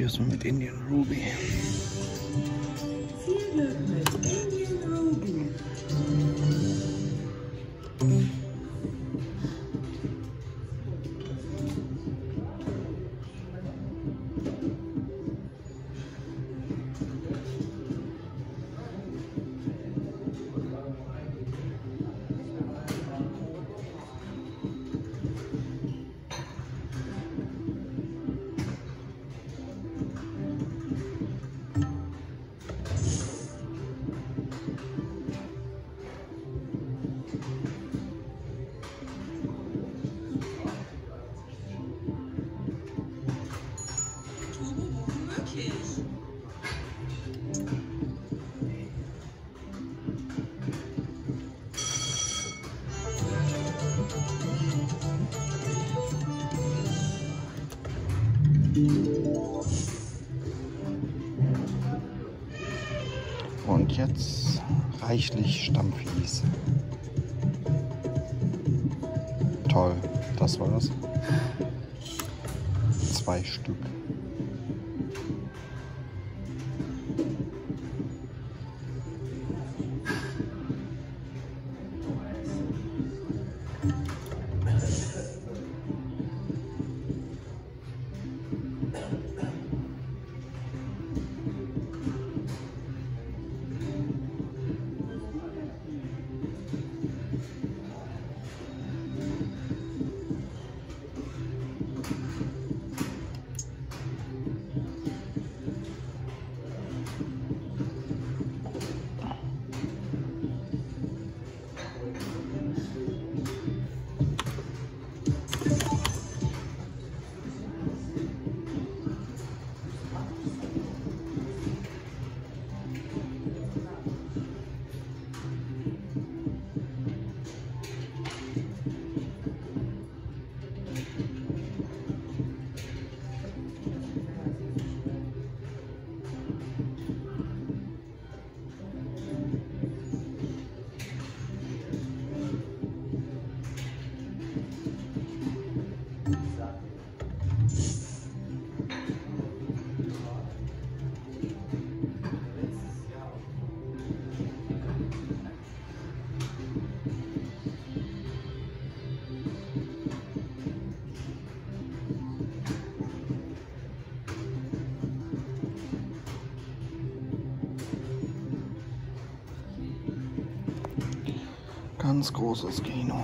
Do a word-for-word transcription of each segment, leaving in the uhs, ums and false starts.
probiere es mal mit Indian Ruby. Viel Glück mit Indian Ruby. Und jetzt reichlich Stammflies. Toll, das war's. Zwei Stück. Ganz großes Kino.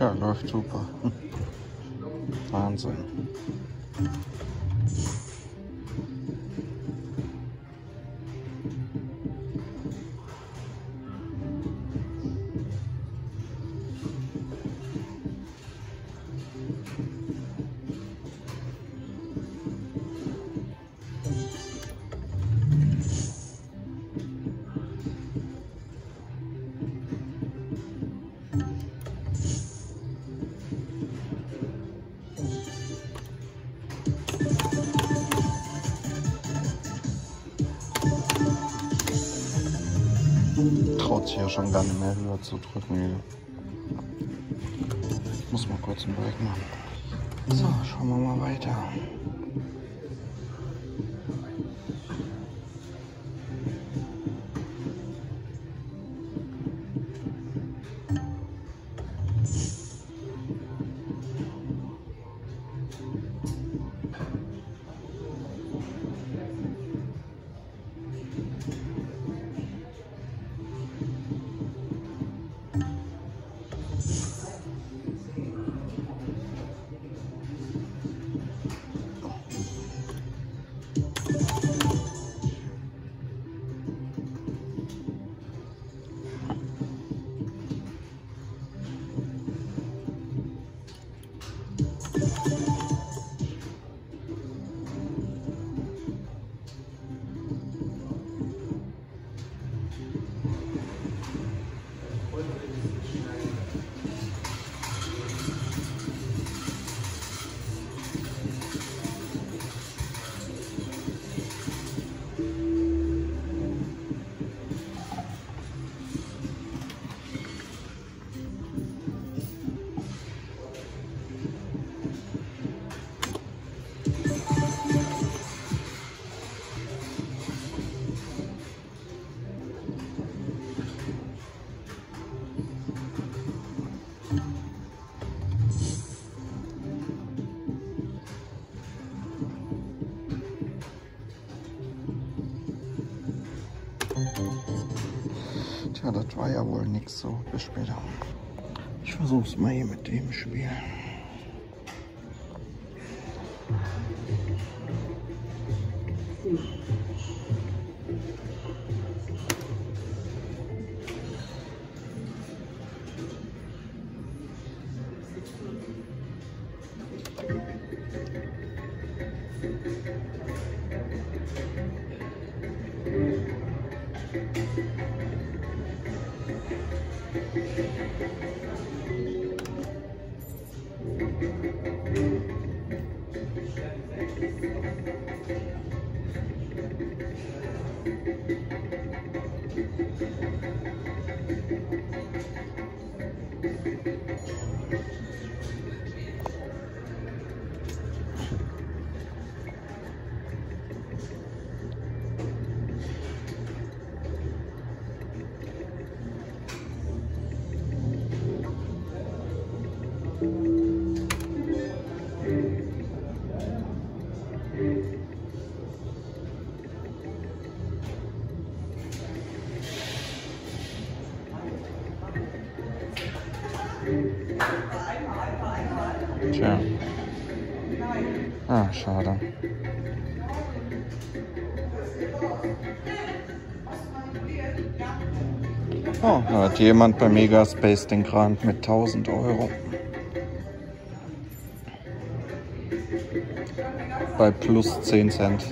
Ja, läuft super. Wahnsinn. Traut sich ja schon gar nicht mehr höher zu drücken. Muss mal kurz einen Break machen. So, schauen wir mal weiter. ja wohl nichts, so bis später. Ich versuch's mal hier mit dem Spiel. Tja. Ah, schade. Oh, da hat jemand bei Megaspace den Grand mit tausend Euro. Bei plus zehn Cent.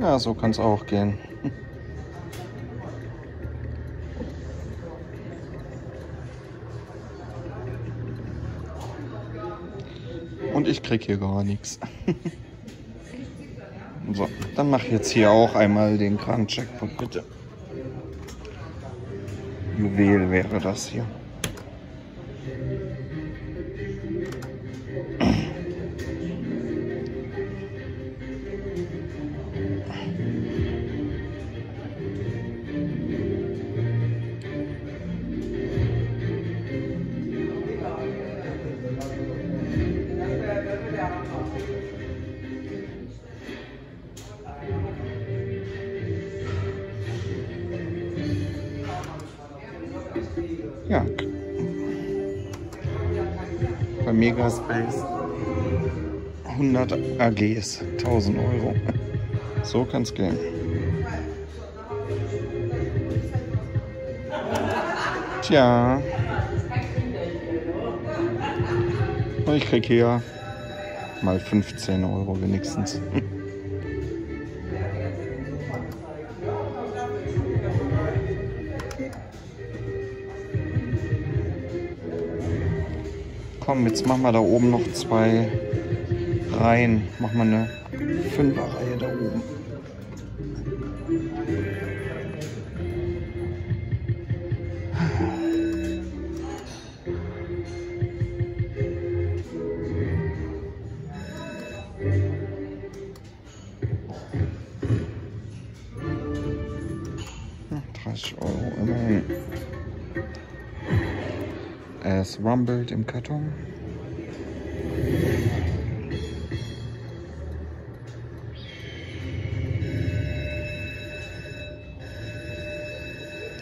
Ja, so kann es auch gehen. Und ich krieg hier gar nichts. So, dann mach jetzt hier auch einmal den Kran-Checkpunkt, bitte. Juwel wäre das hier. Ja, bei Megaspace hundert A Gs, tausend Euro. So kann's gehen. Tja. Und ich krieg hier mal fünfzehn Euro wenigstens. Komm, jetzt machen wir da oben noch zwei Reihen. Machen wir eine Fünferreihe da oben. dreißig Euro immerhin. Es rumbelt im Karton.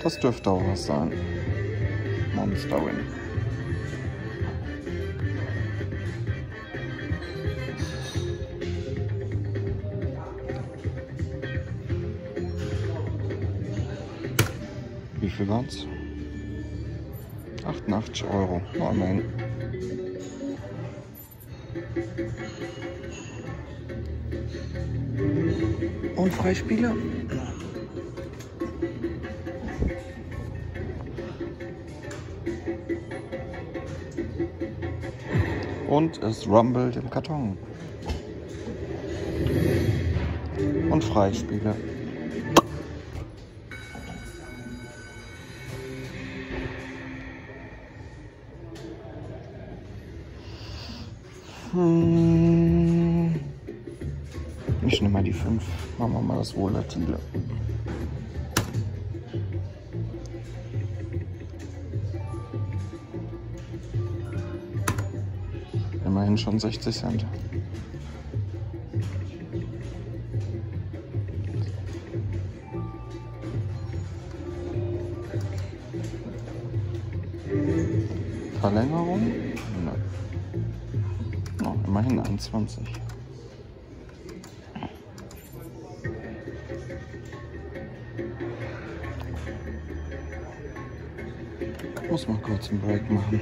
Das dürfte auch was sein. Monsterin. Wie viel waren's? achtundachtzig Euro. Oh nein. Und Freispieler. Und es rumbelt im Karton. Und Freispieler. Ich nehme mal die fünf. Machen wir mal das Volatile. Immerhin schon sechzig Cent. Verlängerung? Nein. Oh, immerhin einundzwanzig. Ich muss mal kurz einen Break machen.